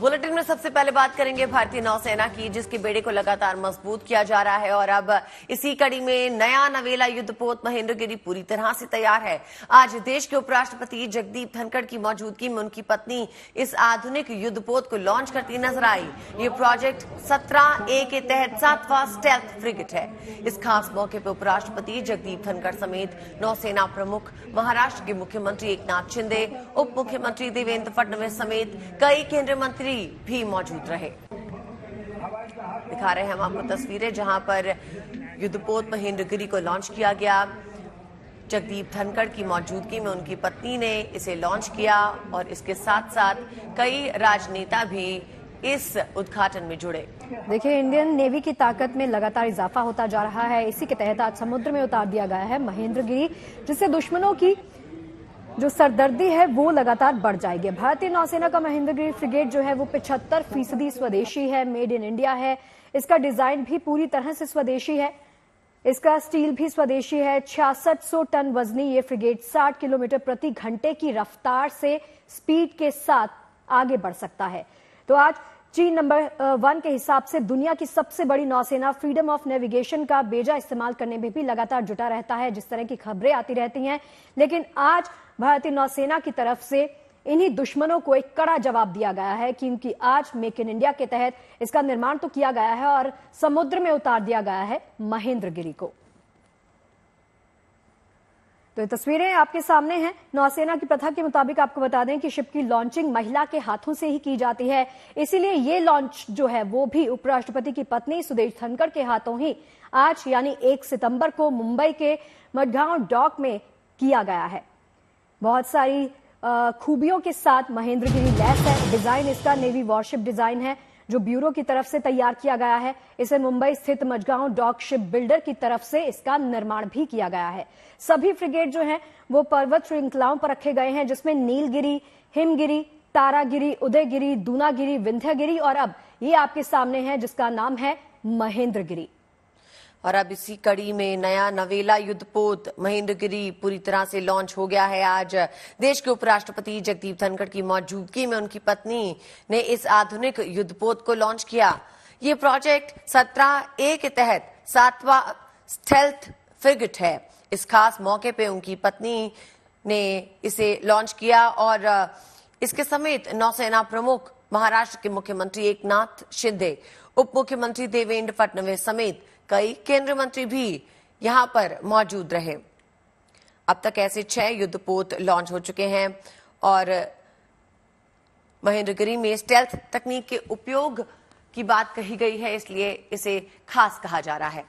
Bulletin में सबसे पहले बात करेंगे भारतीय नौसेना की, जिसके बेड़े को लगातार मजबूत किया जा रहा है और अब इसी कड़ी में नया नवेला युद्धपोत महेंद्रगिरी पूरी तरह से तैयार है। आज देश के उपराष्ट्रपति जगदीप धनखड़ की मौजूदगी में उनकी पत्नी इस आधुनिक युद्धपोत को लॉन्च करती नजर आई। ये प्रोजेक्ट 17A के तहत 7वां स्टेल्थ फ्रिगेट है। इस खास मौके पर उपराष्ट्रपति जगदीप धनखड़ समेत नौसेना प्रमुख, महाराष्ट्र के मुख्यमंत्री एकनाथ शिंदे, उप मुख्यमंत्री देवेंद्र फडनवीस समेत कई केंद्रीय मंत्री भी मौजूद रहे। दिखा रहे हैं हम आपको तस्वीरें जहां पर युद्धपोत महेंद्रगिरी को लॉन्च किया गया। जगदीप धनखड़ की मौजूदगी में उनकी पत्नी ने इसे लॉन्च किया और इसके साथ साथ कई राजनेता भी इस उद्घाटन में जुड़े। देखिए, इंडियन नेवी की ताकत में लगातार इजाफा होता जा रहा है। इसी के तहत आज समुद्र में उतार दिया गया है महेंद्रगिरी, जिससे दुश्मनों की जो सरदर्दी है वो लगातार बढ़ जाएगी। भारतीय नौसेना का महेंद्रगिरी फ्रिगेट जो है वो 75% स्वदेशी है, मेड इन इंडिया है। इसका डिजाइन भी पूरी तरह से स्वदेशी है, इसका स्टील भी स्वदेशी है। 6600 टन वजनी ये फ्रिगेट 60 किलोमीटर प्रति घंटे की रफ्तार से स्पीड के साथ आगे बढ़ सकता है। तो आज चीन नंबर 1 के हिसाब से दुनिया की सबसे बड़ी नौसेना फ्रीडम ऑफ नेविगेशन का बेजा इस्तेमाल करने में भी लगातार जुटा रहता है। जिस तरह की खबरें आती रहती हैं, लेकिन आज भारतीय नौसेना की तरफ से इन्हीं दुश्मनों को एक कड़ा जवाब दिया गया है, क्योंकि आज मेक इन इंडिया के तहत इसका निर्माण तो किया गया है और समुद्र में उतार दिया गया है महेंद्रगिरी को। तो तस्वीरें आपके सामने हैं। नौसेना की प्रथा के मुताबिक आपको बता दें कि शिप की लॉन्चिंग महिला के हाथों से ही की जाती है, इसीलिए ये लॉन्च जो है वो भी उपराष्ट्रपति की पत्नी सुदेश धनखड़ के हाथों ही आज यानी 1 सितंबर को मुंबई के मडगांव डॉक में किया गया है। बहुत सारी खूबियों के साथ महेंद्रगिरी लैस है। डिजाइन इसका नेवी वॉरशिप डिजाइन है जो ब्यूरो की तरफ से तैयार किया गया है। इसे मुंबई स्थित मडगांव डॉक शिप बिल्डर की तरफ से इसका निर्माण भी किया गया है। सभी फ्रिगेट जो हैं वो पर्वत श्रृंखलाओं पर रखे गए हैं, जिसमें नीलगिरी, हिमगिरी, तारागिरी, उदयगिरी, दूनागिरी, विंध्यागिरी और अब ये आपके सामने है जिसका नाम है महेंद्रगिरी। और अब इसी कड़ी में नया नवेला युद्धपोत महेंद्रगिरी पूरी तरह से लॉन्च हो गया है। आज देश के उपराष्ट्रपति जगदीप धनखड़ की मौजूदगी में उनकी पत्नी ने इस आधुनिक युद्धपोत को लॉन्च किया। ये प्रोजेक्ट 17A के तहत 7वां स्टेल्थ फ्रिगेट है। इस खास मौके पे उनकी पत्नी ने इसे लॉन्च किया और इसके समेत नौसेना प्रमुख, महाराष्ट्र के मुख्यमंत्री एकनाथ शिंदे, उप मुख्यमंत्री देवेंद्र फडणवीस समेत कई केंद्रीय मंत्री भी यहां पर मौजूद रहे। अब तक ऐसे 6 युद्धपोत लॉन्च हो चुके हैं और महेंद्रगिरी में स्टेल्थ तकनीक के उपयोग की बात कही गई है, इसलिए इसे खास कहा जा रहा है।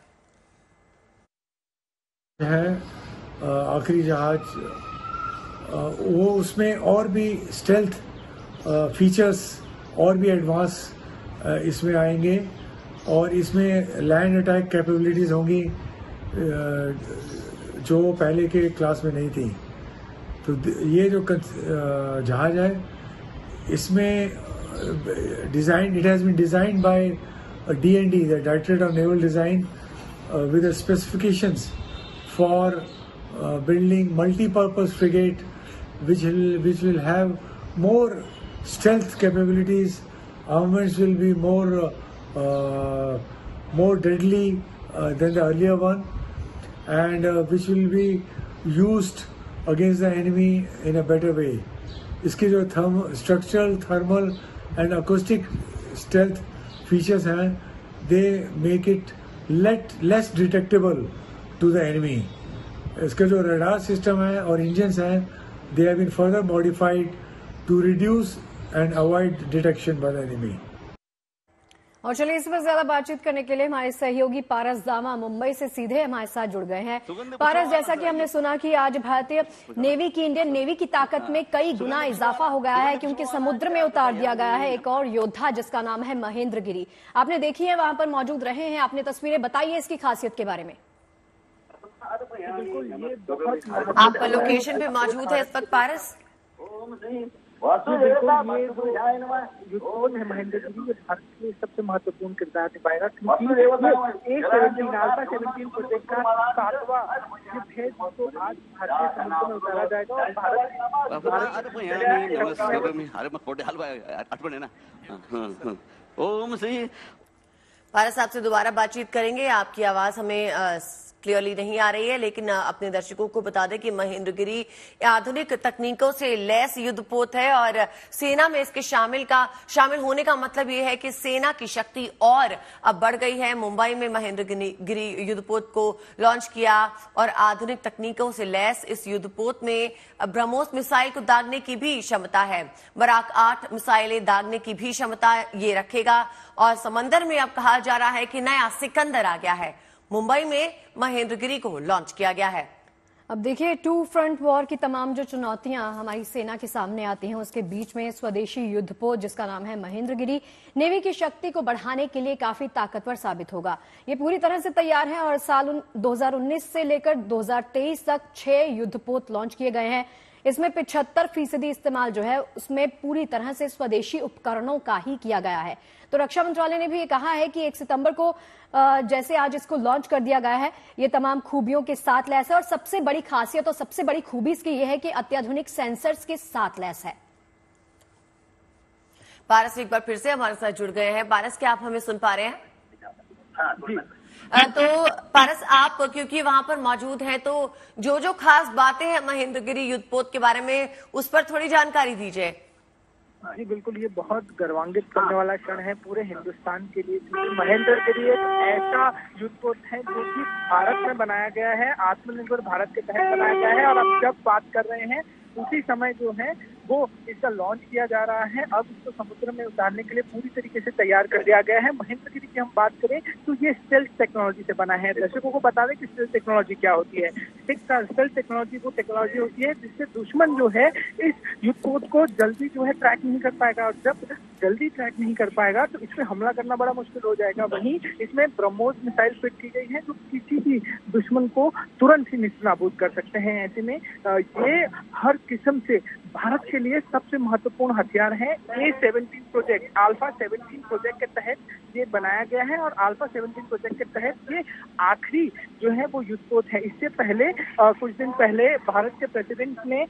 आखिरी जहाज वो उसमें और भी स्टेल्थ फीचर्स और भी एडवांस इसमें आएंगे और इसमें लैंड अटैक कैपेबिलिटीज होंगी जो पहले के क्लास में नहीं थी। तो ये जो जहाज है इसमें design it has been designed by D&D, the Directorate of Naval Design, with specifications for building multipurpose frigate which will have more strength capabilities, armaments will be more deadly than the earlier one, and which will be used against the enemy in a better way. इसके जो structural, thermal and acoustic stealth features हैं, they make it less detectable to the enemy. इसके जो radar system है और engines हैं, they have been further modified to reduce and avoid detection by the enemy. और चलिए इस पर ज्यादा बातचीत करने के लिए हमारे सहयोगी पारस दामा मुंबई से सीधे हमारे साथ जुड़ गए हैं। पारस, जैसा कि हमने सुना कि आज भारतीय नेवी की, इंडियन नेवी की ताकत में कई गुना इजाफा हो गया है, क्योंकि समुद्र में उतार दिया गया है एक और योद्धा जिसका नाम है महेंद्रगिरी। आपने देखी है, वहां पर मौजूद रहे हैं, आपने तस्वीरें बताई है इसकी खासियत के बारे में। आप लोकेशन पे मौजूद है इस वक्त पारस? महेंद्रगिरी भारत में सबसे महत्वपूर्ण किरदार निभाएगा क्योंकि 1/17 का सातवां जो भेद तो आज भारतीय समुद्र में उतारा जाएगा और भारत साहब से दोबारा बातचीत करेंगे। आपकी आवाज हमें क्लियरली नहीं आ रही है, लेकिन अपने दर्शकों को बता दें कि महेंद्रगिरी आधुनिक तकनीकों से लैस युद्धपोत है और सेना में इसके शामिल होने का मतलब यह है कि सेना की शक्ति और अब बढ़ गई है। मुंबई में महेंद्रगिरी युद्धपोत को लॉन्च किया और आधुनिक तकनीकों से लैस इस युद्धपोत में ब्रह्मोस मिसाइल को दागने की भी क्षमता है। बराक-8 मिसाइलें दागने की भी क्षमता ये रखेगा और समंदर में अब कहा जा रहा है कि नया सिकंदर आ गया है। मुंबई में महेंद्रगिरी को लॉन्च किया गया है। अब देखिए, टू फ्रंट वॉर की तमाम जो चुनौतियां हमारी सेना के सामने आती हैं उसके बीच में स्वदेशी युद्धपोत जिसका नाम है महेंद्रगिरी नेवी की शक्ति को बढ़ाने के लिए काफी ताकतवर साबित होगा। ये पूरी तरह से तैयार है और साल 2019 से लेकर 2023 तक 6 युद्धपोत लॉन्च किए गए हैं। इसमें 75% इस्तेमाल जो है उसमें पूरी तरह से स्वदेशी उपकरणों का ही किया गया है। तो रक्षा मंत्रालय ने भी ये कहा है कि 1 सितंबर को जैसे आज इसको लॉन्च कर दिया गया है ये तमाम खूबियों के साथ लैस है और सबसे बड़ी खासियत और सबसे बड़ी खूबी इसकी ये है कि अत्याधुनिक सेंसर्स के साथ लैस है। पारस एक बार फिर से हमारे साथ जुड़ गए हैं। पारस, क्या आप हमें सुन पा रहे हैं? तो पारस, आप क्योंकि वहां पर मौजूद हैं तो जो खास बातें हैं महेंद्रगिरी युद्धपोत के बारे में उस पर थोड़ी जानकारी दीजिए। जी बिल्कुल, ये बहुत गर्वान्वित करने वाला क्षण है पूरे हिंदुस्तान के लिए क्योंकि महेंद्रगिरी एक ऐसा युद्धपोत है जो कि भारत में बनाया गया है, आत्मनिर्भर भारत के तहत बनाया गया है और अब जब बात कर रहे हैं उसी समय जो है वो इसका लॉन्च किया जा रहा है। अब इसको समुद्र में उतारने के लिए पूरी तरीके से तैयार कर दिया गया है। महेंद्रगिरी की हम बात करें तो ये स्टेल्थ टेक्नोलॉजी से बना है। दर्शकों को बता दें कि स्टेल्थ टेक्नोलॉजी क्या होती है। स्टेल्थ टेक्नोलॉजी वो टेक्नोलॉजी होती है जिससे दुश्मन जो है इस युद्धपोत को जल्दी जो है ट्रैक नहीं कर पाएगा और जब जल्दी ट्रैक नहीं कर पाएगा तो इस पर हमला करना बड़ा मुश्किल हो जाएगा। वहीं इसमें ब्रह्मोस मिसाइल फिट की गई है जो किसी भी दुश्मन को तुरंत ही नेस्तनाबूद कर सकते हैं। ऐसे में ये हर किस्म से भारत के लिए सबसे महत्वपूर्ण हथियार है। अल्फा 17 प्रोजेक्ट के तहत ये बनाया गया है और अल्फा 17 प्रोजेक्ट के तहत ये आखिरी जो है वो युद्धपोत है। इससे पहले कुछ दिन पहले भारत के प्रेसिडेंट ने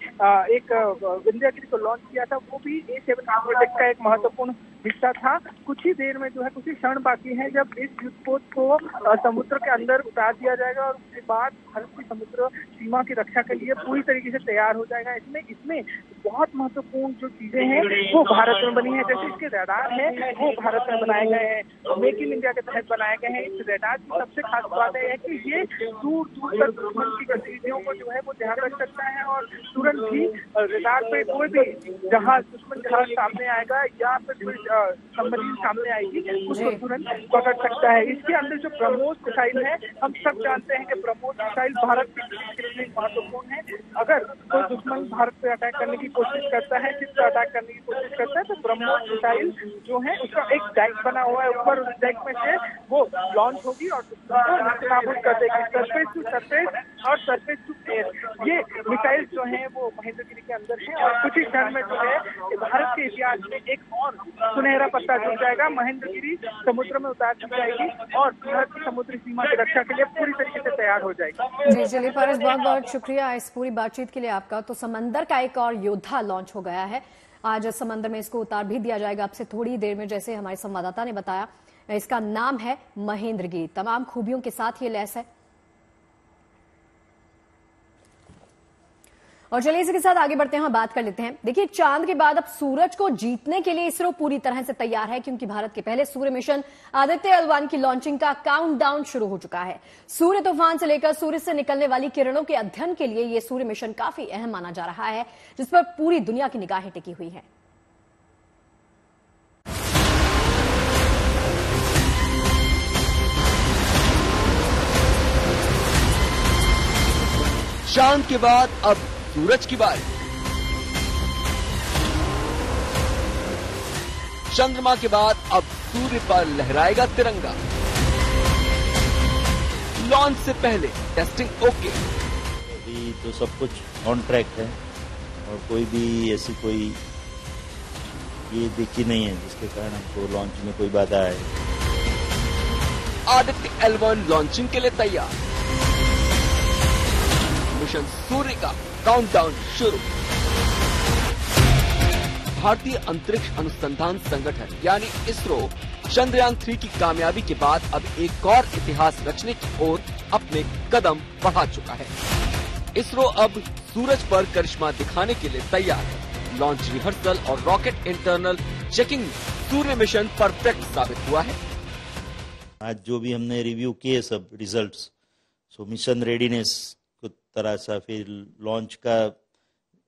एक विंध्यागिरी को लॉन्च किया था, वो भी A17 प्रोजेक्ट का एक महत्वपूर्ण हिस्सा था। कुछ ही देर में जो है कुछ ही क्षण बाकी है जब इस युद्धपोत को समुद्र के अंदर उतार दिया जाएगा और उसके बाद भारत की समुद्र सीमा की रक्षा के लिए पूरी तरीके से तैयार हो जाएगा। इसमें बहुत महत्वपूर्ण जो चीजें हैं वो भारत में बनी है, जैसे इसके रडार है वो भारत में बनाए गए हैं, मेक इन इंडिया के तहत बनाए गए हैं। इस रडार की सबसे खास बात है कि ये दूर दूर तक दुश्मन की गतिविधियों को जो है वो ध्यान रख सकता है और तुरंत ही रडार पे कोई भी जहाज दुश्मन जहाज सामने आएगा या फिर कोई संबंधी सामने आएगी उसको तुरंत पकड़ सकता है। इसके अंदर जो ब्रह्मोस मिसाइल है हम सब जानते हैं कि ब्रह्मोस मिसाइल भारत के लिए महत्वपूर्ण है। अगर कोई दुश्मन भारत पे अटैक करने की कोशिश करता है, जिस पर अटैक करने की कोशिश करता है तो ब्रह्मोस मिसाइल जो है उसका एक डैक बना हुआ है ऊपर, उस डैक में से वो लॉन्च होगी और नाबूद कर देगी। सरफेस टू सरफेस और सरफेस टू एयर ये मिसाइल जो है वो महेंद्रगिरी के अंदर है और कुछ ही क्षण में जो है भारत के इतिहास में एक और सुनहरा पत्ता जुड़ जाएगा। महेंद्रगिरी समुद्र में उतार दी जाएगी और भारत की समुद्री सीमा की रक्षा के लिए पूरी तरीके से तैयार हो जाएगी। जी चलिए पारस, बहुत बहुत शुक्रिया इस पूरी बातचीत के लिए आपका। तो समंदर का एक और योद्धा लॉन्च हो गया है, आज समंदर में इसको उतार भी दिया जाएगा आपसे थोड़ी देर में, जैसे हमारे संवाददाता ने बताया। इसका नाम है महेंद्रगिरी, तमाम खूबियों के साथ ये लैस है। और चलिए इसी के साथ आगे बढ़ते हैं और बात कर लेते हैं। देखिए, चांद के बाद अब सूरज को जीतने के लिए इसरो पूरी तरह से तैयार है क्योंकि भारत के पहले सूर्य मिशन आदित्य एल1 की लॉन्चिंग का काउंटडाउन शुरू हो चुका है। सूर्य तूफान से लेकर सूर्य से निकलने वाली किरणों के अध्ययन के लिए यह सूर्य मिशन काफी अहम माना जा रहा है जिस पर पूरी दुनिया की निगाहें टिकी हुई है। चांद के बाद अब सूरज की बारी। चंद्रमा के बाद अब सूर्य पर लहराएगा तिरंगा। लॉन्च से पहले टेस्टिंग ओके, तो सब कुछ ऑन ट्रैक है और कोई भी ऐसी कोई ये देखी नहीं है, जिसके कारण हमको लॉन्च में कोई बाधा आए। आदित्य एल1 लॉन्चिंग के लिए तैयार, मिशन सूर्य का काउंटडाउन शुरू। भारतीय अंतरिक्ष अनुसंधान संगठन यानी इसरो चंद्रयान-3 की कामयाबी के बाद अब एक और इतिहास रचने की ओर अपने कदम बढ़ा चुका है। इसरो अब सूरज पर करिश्मा दिखाने के लिए तैयार है। लॉन्च रिहर्सल और रॉकेट इंटरनल चेकिंग सूर्य मिशन परफेक्ट साबित हुआ है। आज जो भी हमने रिव्यू किए सब रिजल्ट्स, सो मिशन रेडीनेस को तरह सा, फिर लॉन्च का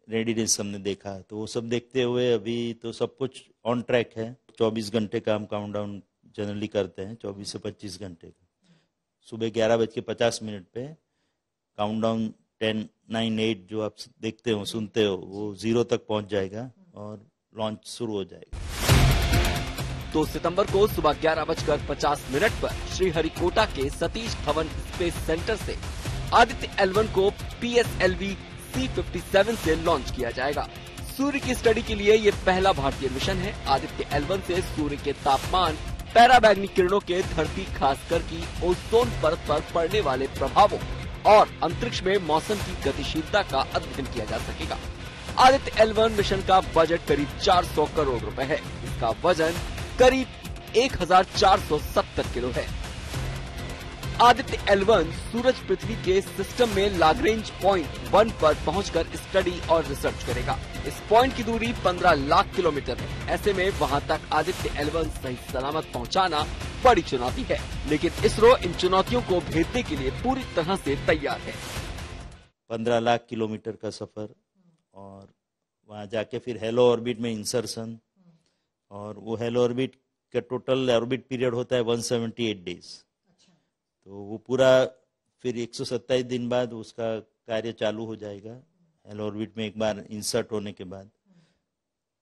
रेडीनेस हमने देखा, तो वो सब देखते हुए अभी तो सब कुछ ऑन ट्रैक है। 24 घंटे का हम काउंटडाउन जनरली करते हैं, 24 से 25 घंटे का। सुबह 11:50 पे काउंटडाउन 10, 9, 8 जो आप देखते हो सुनते हो वो 0 तक पहुंच जाएगा और लॉन्च शुरू हो जाएगा। 2 सितंबर को सुबह 11:50 पर श्रीहरिकोटा के सतीश धवन स्पेस सेंटर से आदित्य एल1 को PSLV C-57 से लॉन्च किया जाएगा। सूर्य की स्टडी के लिए ये पहला भारतीय मिशन है। आदित्य एल1 से सूर्य के तापमान, पराबैंगनी किरणों के धरती खासकर की ओजोन परत पर पड़ने वाले प्रभावों और अंतरिक्ष में मौसम की गतिशीलता का अध्ययन किया जा सकेगा। आदित्य एल1 मिशन का बजट करीब 400 करोड़ रुपए है। इसका वजन करीब 1470 किलो है। आदित्य एल1 सूरज पृथ्वी के सिस्टम में लाग्रेंज पॉइंट 1 पर पहुंचकर स्टडी और रिसर्च करेगा। इस पॉइंट की दूरी 15 लाख किलोमीटर है। ऐसे में वहां तक आदित्य एल1 सही सलामत पहुंचाना बड़ी चुनौती है, लेकिन इसरो इन चुनौतियों को भेदने के लिए पूरी तरह से तैयार है। 15 लाख किलोमीटर का सफर और वहाँ जाके फिर हेलो ऑर्बिट में इंसर्शन, और वो हेलो ऑर्बिट का टोटल ऑर्बिट पीरियड होता है 178 डेज। तो वो पूरा फिर 127 दिन बाद उसका कार्य चालू हो जाएगा। हेलो ऑर्बिट में एक बार इंसर्ट होने के बाद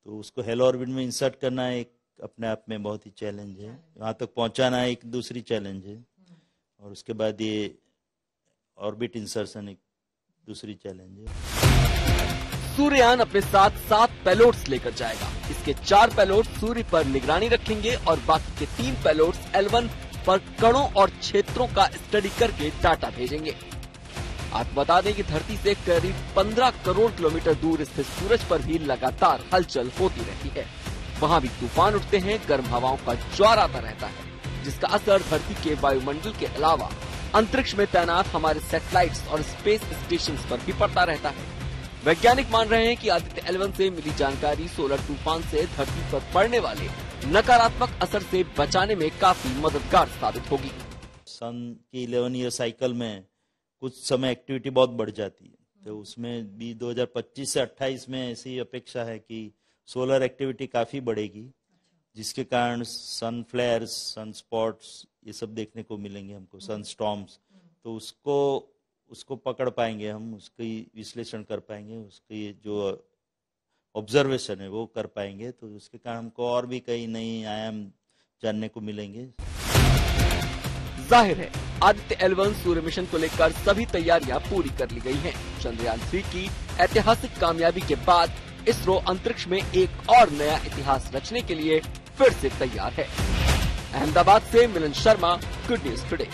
तो उसको हेलो ऑर्बिट में इंसर्ट करना एक अपने आप में बहुत ही चैलेंज है। वहाँ तक पहुँचाना एक दूसरी चैलेंज है, और उसके बाद ये ऑर्बिट इंसर्शन एक दूसरी चैलेंज है। सूर्ययान अपने साथ 7 पेलोड्स लेकर जाएगा। इसके 4 पेलोड्स सूर्य पर निगरानी रखेंगे और बाकी के 3 पेलोड्स एल1 पर कणों और क्षेत्रों का स्टडी करके डाटा भेजेंगे। आप बता दें कि धरती से करीब 15 करोड़ किलोमीटर दूर स्थित सूरज पर भी लगातार हलचल होती रहती है। वहाँ भी तूफान उठते हैं, गर्म हवाओं का ज्वार आता रहता है, जिसका असर धरती के वायुमंडल के अलावा अंतरिक्ष में तैनात हमारे सैटेलाइट्स और स्पेस स्टेशन पर भी पड़ता रहता है। वैज्ञानिक मान रहे हैं कि आदित्य एल1 से मिली जानकारी सोलर तूफान से धरती पर पड़ने वाले नकारात्मक असर से बचाने में काफी मददगार साबित होगी। सन की 11 ईयर साइकिल में कुछ समय एक्टिविटी बहुत बढ़ जाती है, तो उसमें भी 2025 से 28 में ऐसी अपेक्षा है कि सोलर एक्टिविटी काफी बढ़ेगी, जिसके कारण सन फ्लेयर्स, सन स्पॉट्स ये सब देखने को मिलेंगे हमको, सन स्टॉर्म्स। तो उसको पकड़ पाएंगे हम, उसकी विश्लेषण कर पाएंगे, उसकी जो ऑब्जर्वेशन है वो कर पाएंगे। तो उसके कारण हमको और भी कई नई आयाम जानने को मिलेंगे। जाहिर है आदित्य एल1 सूर्य मिशन को लेकर सभी तैयारियां पूरी कर ली गई हैं। चंद्रयान-3 की ऐतिहासिक कामयाबी के बाद इसरो अंतरिक्ष में एक और नया इतिहास रचने के लिए फिर से तैयार है। अहमदाबाद से Milan Sharma, good news today.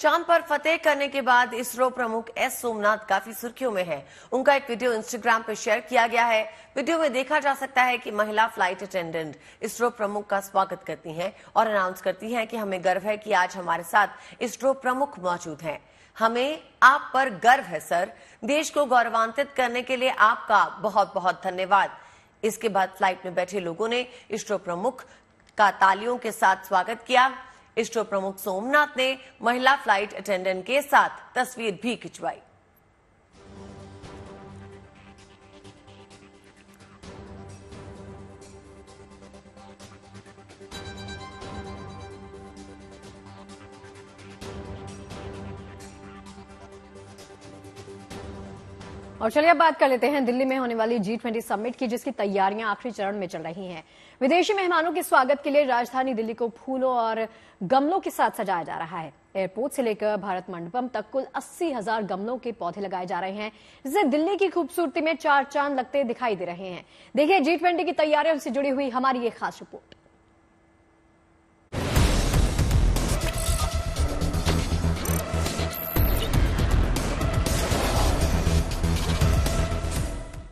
चांद पर फतेह करने के बाद इसरो प्रमुख एस सोमनाथ काफी सुर्खियों में हैं। उनका एक वीडियो इंस्टाग्राम पर शेयर किया गया है। वीडियो में देखा जा सकता है कि महिला फ्लाइट अटेंडेंट इसरो प्रमुख का स्वागत करती हैं और अनाउंस करती हैं कि हमें गर्व है कि आज हमारे साथ इसरो प्रमुख मौजूद हैं। हमें आप पर गर्व है सर, देश को गौरवान्वित करने के लिए आपका बहुत बहुत धन्यवाद। इसके बाद फ्लाइट में बैठे लोगों ने इसरो प्रमुख का तालियों के साथ स्वागत किया। इसरो प्रमुख सोमनाथ ने महिला फ्लाइट अटेंडेंट के साथ तस्वीर भी खिंचवाई। और चलिए अब बात कर लेते हैं दिल्ली में होने वाली G20 समिट की, जिसकी तैयारियां आखिरी चरण में चल रही हैं। विदेशी मेहमानों के स्वागत के लिए राजधानी दिल्ली को फूलों और गमलों के साथ सजाया जा रहा है। एयरपोर्ट से लेकर भारत मंडपम तक कुल 80,000 गमलों के पौधे लगाए जा रहे हैं, जिससे दिल्ली की खूबसूरती में चार चांद लगते दिखाई दे रहे हैं। देखिए G20 की तैयारियों से जुड़ी हुई हमारी ये खास रिपोर्ट।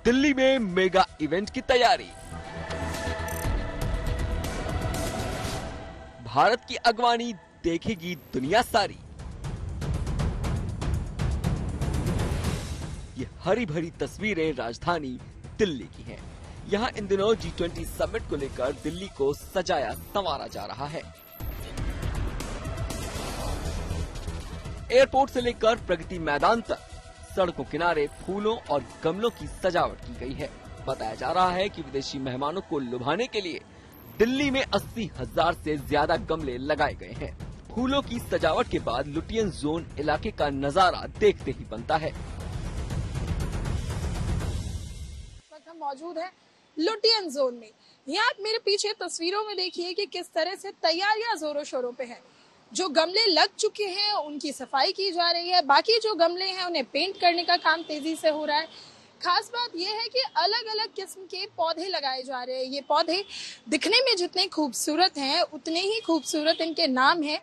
दिल्ली में मेगा इवेंट की तैयारी। भारत की अगवानी देखेगी दुनिया सारी। ये हरी भरी तस्वीरें राजधानी दिल्ली की हैं। यहाँ इन दिनों G20 समिट को लेकर दिल्ली को सजाया संवारा जा रहा है। एयरपोर्ट से लेकर प्रगति मैदान तक सड़कों किनारे फूलों और गमलों की सजावट की गई है। बताया जा रहा है कि विदेशी मेहमानों को लुभाने के लिए दिल्ली में 80,000 से ज्यादा गमले लगाए गए हैं। फूलों की सजावट के बाद लुटियन जोन इलाके का नजारा देखते ही बनता है। हम मौजूद हैं लुटियन जोन में। यहाँ आप मेरे पीछे तस्वीरों में देखिए कि किस तरह से तैयारियां जोरों शोरों पे हैं। जो गमले लग चुके हैं उनकी सफाई की जा रही है, बाकी जो गमले हैं उन्हें पेंट करने का काम तेजी से हो रहा है। खास बात यह है कि अलग अलग किस्म के पौधे लगाए जा रहे हैं। ये पौधे दिखने में जितने खूबसूरत हैं उतने ही खूबसूरत इनके नाम हैं।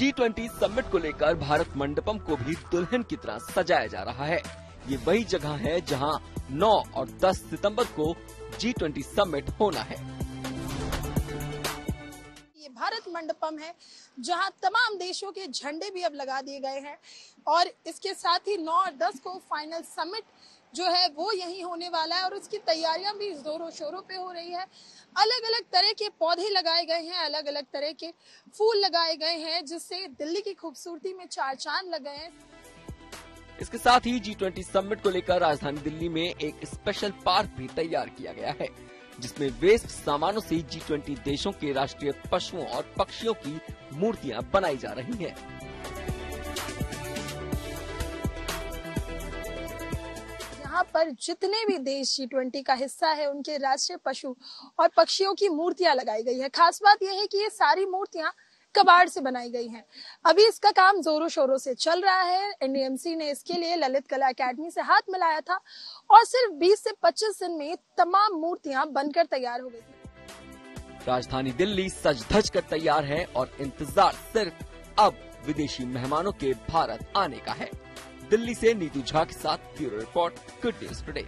G20 समिट को लेकर भारत मंडपम को भी दुल्हन की तरह सजाया जा रहा है। ये वही जगह है जहां 9 और 10 सितंबर को G20 समिट होना है। भारत मंडपम है जहां तमाम देशों के झंडे भी अब लगा दिए गए हैं और इसके साथ ही 9 और 10 को फाइनल समिट जो है वो यही होने वाला है और उसकी तैयारियां भी जोरों शोरों पे हो रही है। अलग अलग तरह के पौधे लगाए गए हैं, अलग अलग तरह के फूल लगाए गए हैं, जिससे दिल्ली की खूबसूरती में चार चांद लग गए हैं। इसके साथ ही G20 समिट को लेकर राजधानी दिल्ली में एक स्पेशल पार्क भी तैयार किया गया है, जिसमें वेस्ट सामानों से G20 देशों के राष्ट्रीय पशुओं और पक्षियों की मूर्तियां बनाई जा रही हैं। यहाँ पर जितने भी देश G20 का हिस्सा है उनके राष्ट्रीय पशु और पक्षियों की मूर्तियां लगाई गई है। खास बात यह है कि ये सारी मूर्तियां कबाड़ से बनाई गई हैं। अभी इसका काम जोरों शोरों से चल रहा है। NDMC ने इसके लिए ललित कला एकेडमी से हाथ मिलाया था और सिर्फ 20 से 25 दिन में तमाम मूर्तियां बनकर तैयार हो गई थी। राजधानी दिल्ली सज धज कर तैयार है और इंतजार सिर्फ अब विदेशी मेहमानों के भारत आने का है। दिल्ली से नीतू झा के साथ bureau report, good news today.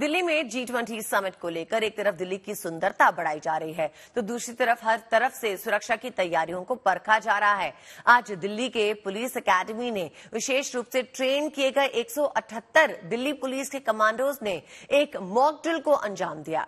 Delhi में G20 समिट को लेकर एक तरफ दिल्ली की सुंदरता बढ़ाई जा रही है तो दूसरी तरफ हर तरफ से सुरक्षा की तैयारियों को परखा जा रहा है। आज दिल्ली के पुलिस एकेडमी ने विशेष रूप से ट्रेन किए गए 178 दिल्ली पुलिस के कमांडोज ने एक मॉक ड्रिल को अंजाम दिया।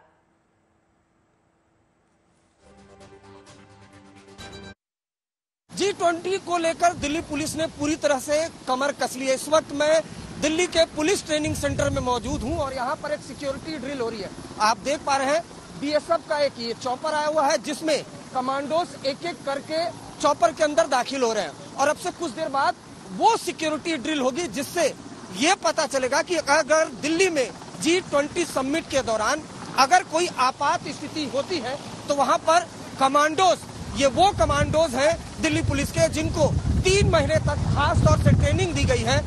G20 को लेकर दिल्ली पुलिस ने पूरी तरह से कमर कस ली है। इस वक्त मैं दिल्ली के पुलिस ट्रेनिंग सेंटर में मौजूद हूं और यहां पर एक सिक्योरिटी ड्रिल हो रही है। आप देख पा रहे हैं BSF का एक ये चॉपर आया हुआ है जिसमें कमांडोज एक एक करके चॉपर के अंदर दाखिल हो रहे हैं और अब से कुछ देर बाद वो सिक्योरिटी ड्रिल होगी जिससे ये पता चलेगा कि अगर दिल्ली में G20 समिट के दौरान अगर कोई आपात स्थिति होती है तो वहाँ पर कमांडोज, ये वो कमांडोज है दिल्ली पुलिस के जिनको 3 महीने तक खास तौर से ट्रेनिंग दी गई है,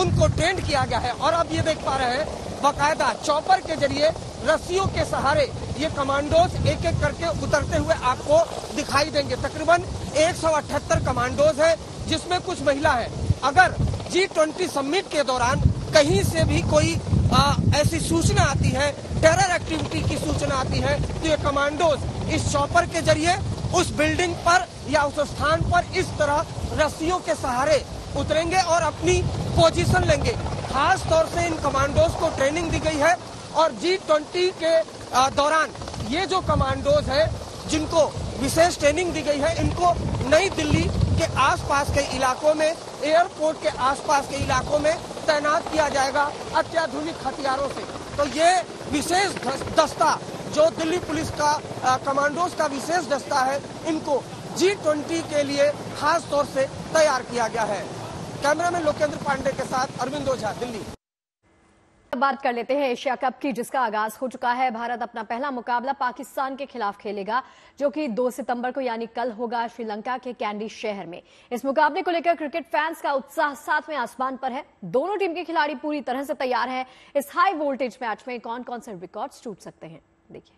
उनको ट्रेंड किया गया है और अब ये देख पा रहे हैं बाकायदा चॉपर के जरिए रस्सियों के सहारे ये कमांडोज एक एक करके उतरते हुए आपको दिखाई देंगे। तकरीबन 178 कमांडोज है जिसमें कुछ महिला है। अगर G20 समिट के दौरान कहीं से भी कोई ऐसी सूचना आती है, टेरर एक्टिविटी की सूचना आती है तो ये कमांडोज इस चॉपर के जरिए उस बिल्डिंग पर या उस स्थान पर इस तरह रस्सियों के सहारे उतरेंगे और अपनी पोजीशन लेंगे। खास तौर से इन कमांडोज को ट्रेनिंग दी गई है और G20 के दौरान ये जो कमांडोज है जिनको विशेष ट्रेनिंग दी गई है इनको नई दिल्ली के आसपास के इलाकों में, एयरपोर्ट के आसपास के इलाकों में तैनात किया जाएगा अत्याधुनिक हथियारों से। तो ये विशेष दस्ता जो दिल्ली पुलिस का कमांडोज का विशेष दस्ता है इनको G20 के लिए खास तौर से तैयार किया गया है। कैमरा में लोकेंद्र पांडे के साथ अरविंद ओझा, दिल्ली। बात कर लेते हैं एशिया कप की, जिसका आगाज हो चुका है। भारत अपना पहला मुकाबला पाकिस्तान के खिलाफ खेलेगा, जो कि 2 सितंबर को यानी कल होगा श्रीलंका के कैंडी शहर में। इस मुकाबले को लेकर क्रिकेट फैंस का उत्साह 7वें आसमान पर है। दोनों टीम के खिलाड़ी पूरी तरह से तैयार हैं। इस हाई वोल्टेज मैच में कौन कौन से रिकॉर्ड्स टूट सकते हैं, देखिए।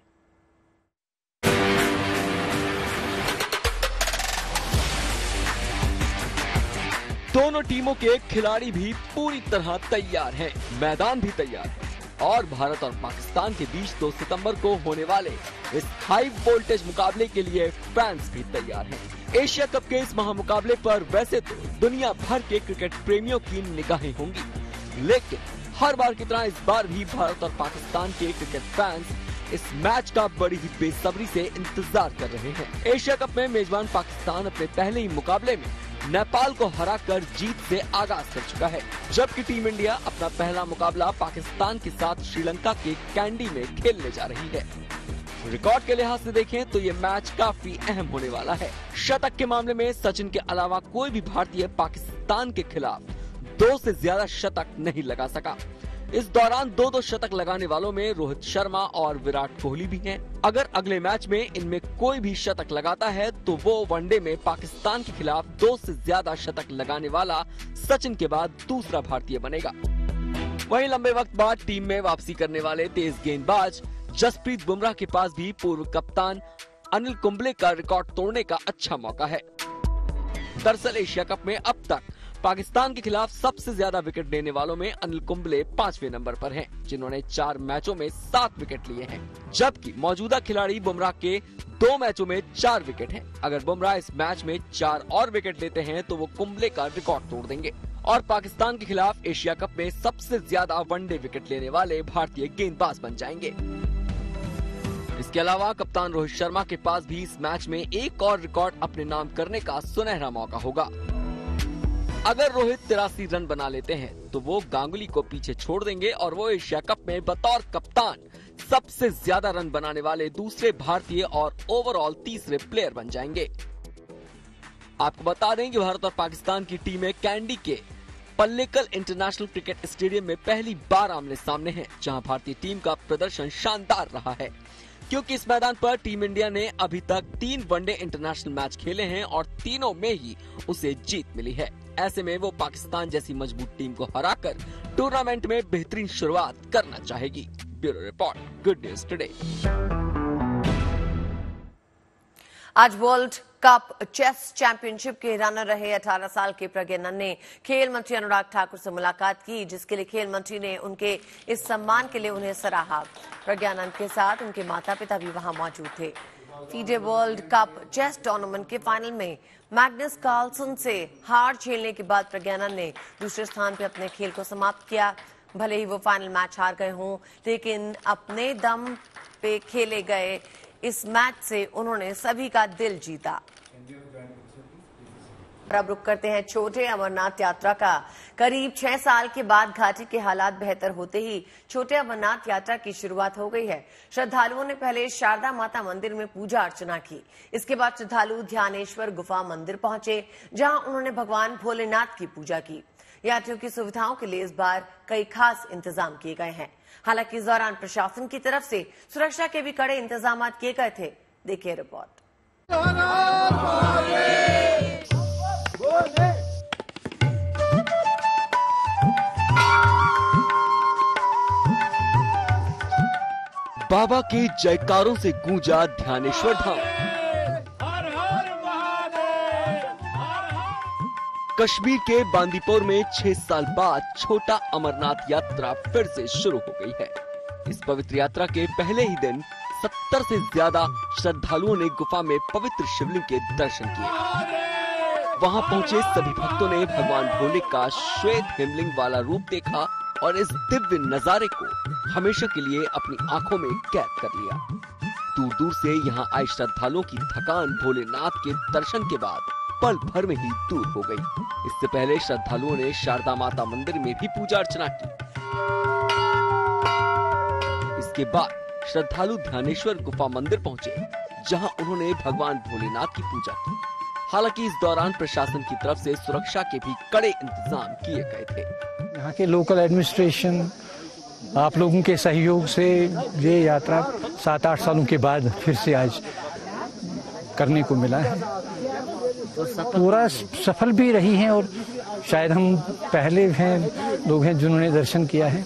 दोनों टीमों के खिलाड़ी भी पूरी तरह तैयार हैं, मैदान भी तैयार है और भारत और पाकिस्तान के बीच 2 सितंबर को होने वाले इस हाई वोल्टेज मुकाबले के लिए फैंस भी तैयार हैं। एशिया कप के इस महामुकाबले पर वैसे तो दुनिया भर के क्रिकेट प्रेमियों की निगाहें होंगी, लेकिन हर बार की तरह इस बार भी भारत और पाकिस्तान के क्रिकेट फैंस इस मैच का बड़ी ही बेसब्री से इंतजार कर रहे हैं। एशिया कप में मेजबान पाकिस्तान अपने पहले ही मुकाबले में नेपाल को हराकर जीत से आगाज कर चुका है, जबकि टीम इंडिया अपना पहला मुकाबला पाकिस्तान के साथ श्रीलंका के कैंडी में खेलने जा रही है। रिकॉर्ड के लिहाज से देखें तो ये मैच काफी अहम होने वाला है। शतक के मामले में सचिन के अलावा कोई भी भारतीय पाकिस्तान के खिलाफ 2 से ज्यादा शतक नहीं लगा सका। इस दौरान 2-2 शतक लगाने वालों में रोहित शर्मा और विराट कोहली भी हैं। अगर अगले मैच में इनमें कोई भी शतक लगाता है तो वो वनडे में पाकिस्तान के खिलाफ 2 से ज्यादा शतक लगाने वाला सचिन के बाद दूसरा भारतीय बनेगा। वहीं लंबे वक्त बाद टीम में वापसी करने वाले तेज गेंदबाज जसप्रीत बुमराह के पास भी पूर्व कप्तान अनिल कुंबले का रिकॉर्ड तोड़ने का अच्छा मौका है। दरअसल एशिया कप में अब तक पाकिस्तान के खिलाफ सबसे ज्यादा विकेट लेने वालों में अनिल कुंबले 5वें नंबर पर हैं, जिन्होंने 4 मैचों में 7 विकेट लिए हैं, जबकि मौजूदा खिलाड़ी बुमराह के 2 मैचों में 4 विकेट हैं। अगर बुमराह इस मैच में 4 और विकेट लेते हैं तो वो कुंबले का रिकॉर्ड तोड़ देंगे और पाकिस्तान के खिलाफ एशिया कप में सबसे ज्यादा वनडे विकेट लेने वाले भारतीय गेंदबाज बन जाएंगे। इसके अलावा कप्तान रोहित शर्मा के पास भी इस मैच में एक और रिकॉर्ड अपने नाम करने का सुनहरा मौका होगा। अगर रोहित 83 रन बना लेते हैं तो वो गांगुली को पीछे छोड़ देंगे और वो एशिया कप में बतौर कप्तान सबसे ज्यादा रन बनाने वाले दूसरे भारतीय और ओवरऑल तीसरे प्लेयर बन जाएंगे। आपको बता दें कि भारत और पाकिस्तान की टीमें कैंडी के पल्लेकल इंटरनेशनल क्रिकेट स्टेडियम में पहली बार आमने सामने है, जहाँ भारतीय टीम का प्रदर्शन शानदार रहा है, क्योंकि इस मैदान पर टीम इंडिया ने अभी तक 3 वनडे इंटरनेशनल मैच खेले हैं और तीनों में ही उसे जीत मिली है। ऐसे में वो पाकिस्तान जैसी मजबूत टीम को हराकर टूर्नामेंट में बेहतरीन शुरुआत करना चाहेगी। Bureau report, good news today. आज वर्ल्ड कप चेस चैंपियनशिप के रनर रहे 18 साल के प्रज्ञानंद ने खेल मंत्री अनुराग ठाकुर से मुलाकात की, जिसके लिए खेल मंत्री ने उनके इस सम्मान के लिए उन्हें सराहा। प्रज्ञानंद के साथ उनके माता पिता भी वहां मौजूद थे। FIDE world cup chess tournament के फाइनल में मैग्नेस कार्लसन से हार झेलने के बाद प्रज्ञानंद ने दूसरे स्थान पर अपने खेल को समाप्त किया। भले ही वो फाइनल मैच हार गए हों, लेकिन अपने दम पे खेले गए इस मैच से उन्होंने सभी का दिल जीता। अब रुक करते हैं छोटे अमरनाथ यात्रा का। करीब 6 साल के बाद घाटी के हालात बेहतर होते ही छोटे अमरनाथ यात्रा की शुरुआत हो गई है। श्रद्धालुओं ने पहले शारदा माता मंदिर में पूजा अर्चना की। इसके बाद श्रद्धालु ध्यानेश्वर गुफा मंदिर पहुंचे, जहां उन्होंने भगवान भोलेनाथ की पूजा की। यात्रियों की सुविधाओं के लिए इस बार कई खास इंतजाम किए गए हैं। हालांकि इस दौरान प्रशासन की तरफ से सुरक्षा के भी कड़े इंतजाम किए गए थे। देखिए रिपोर्ट। बाबा के जयकारों से गूंजा ध्यानेश्वर धाम। कश्मीर के बांदीपोर में 6 साल बाद छोटा अमरनाथ यात्रा फिर से शुरू हो गई है। इस पवित्र यात्रा के पहले ही दिन 70 से ज्यादा श्रद्धालुओं ने गुफा में पवित्र शिवलिंग के दर्शन किए। वहां पहुंचे सभी भक्तों ने भगवान भोले का श्वेत हिमलिंग वाला रूप देखा और इस दिव्य नजारे को हमेशा के लिए अपनी आंखों में कैद कर लिया। दूर दूर से यहां आए श्रद्धालुओं की थकान भोलेनाथ के दर्शन के बाद पल भर में ही दूर हो गई। इससे पहले श्रद्धालुओं ने शारदा माता मंदिर में भी पूजा अर्चना की। इसके बाद श्रद्धालु ध्यानेश्वर गुफा मंदिर पहुंचे, जहाँ उन्होंने भगवान भोलेनाथ की पूजा की। हालांकि इस दौरान प्रशासन की तरफ से सुरक्षा के भी कड़े इंतजाम किए गए थे। यहाँ के लोकल एडमिनिस्ट्रेशन आप लोगों के सहयोग से ये यात्रा 7-8 सालों के बाद फिर से आज करने को मिला है। पूरा सफल भी रही हैं और शायद हम पहले हैं लोग हैं जिन्होंने दर्शन किया है।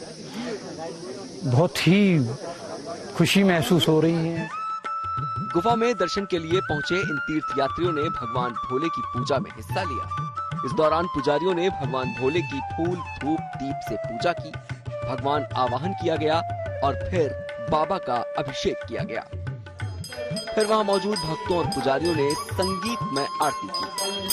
बहुत ही खुशी महसूस हो रही है। गुफा में दर्शन के लिए पहुंचे इन तीर्थ यात्रियों ने भगवान भोले की पूजा में हिस्सा लिया। इस दौरान पुजारियों ने भगवान भोले की फूल धूप दीप से पूजा की, भगवान आवाहन किया गया और फिर बाबा का अभिषेक किया गया। फिर वहां मौजूद भक्तों और पुजारियों ने संगीत में आरती की।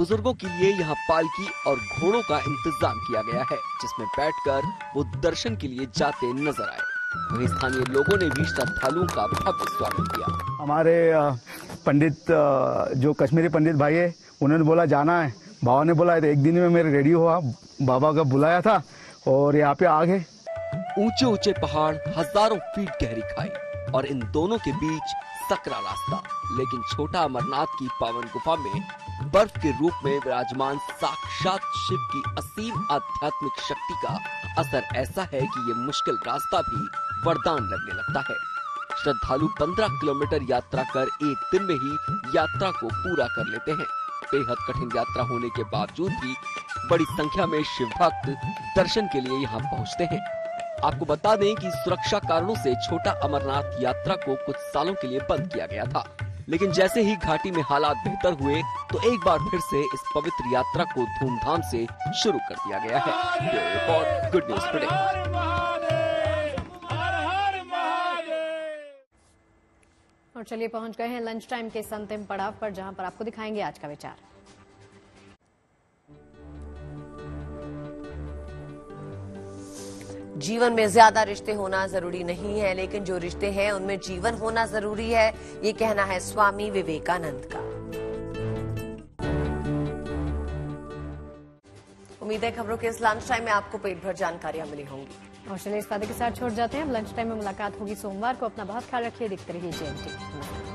बुजुर्गों के लिए यहाँ पालकी और घोड़ों का इंतजाम किया गया है, जिसमें बैठकर वो दर्शन के लिए जाते नजर आए। वहीं स्थानीय लोगों ने भी श्रद्धालुओं का भव्य स्वागत किया। हमारे पंडित जो कश्मीरी पंडित भाई है उन्होंने बोला जाना है, बाबा ने बुलाया था, एक दिन में मेरे रेडी हुआ, बाबा का बुलाया था और यहाँ पे आ गए। ऊंचे ऊंचे पहाड़, हजारों फीट गहरी खाई और इन दोनों के बीच सकरा रास्ता, लेकिन छोटा अमरनाथ की पावन गुफा में बर्फ के रूप में विराजमान साक्षात शिव की असीम आध्यात्मिक शक्ति का असर ऐसा है कि ये मुश्किल रास्ता भी वरदान लगने लगता है। श्रद्धालु 15 किलोमीटर यात्रा कर एक दिन में ही यात्रा को पूरा कर लेते हैं। बेहद कठिन यात्रा होने के बावजूद भी बड़ी संख्या में शिव भक्त दर्शन के लिए यहाँ पहुँचते हैं। आपको बता दें कि सुरक्षा कारणों से छोटा अमरनाथ यात्रा को कुछ सालों के लिए बंद किया गया था, लेकिन जैसे ही घाटी में हालात बेहतर हुए तो एक बार फिर से इस पवित्र यात्रा को धूमधाम से शुरू कर दिया गया है। Bureau report, good news today. और चलिए पहुंच गए हैं लंच टाइम के इस अंतिम पड़ाव पर, जहां पर आपको दिखाएंगे आज का विचार। जीवन में ज्यादा रिश्ते होना जरूरी नहीं है, लेकिन जो रिश्ते हैं उनमें जीवन होना जरूरी है, ये कहना है स्वामी विवेकानंद का। उम्मीद है खबरों के इस लंच टाइम में आपको पेट भर जानकारियां मिली होंगी। और चलिए इस वादे के साथ छोड़ जाते हैं। लंच टाइम में मुलाकात होगी सोमवार को। अपना बहुत ख्याल रखिए। देखते रहिए GMT।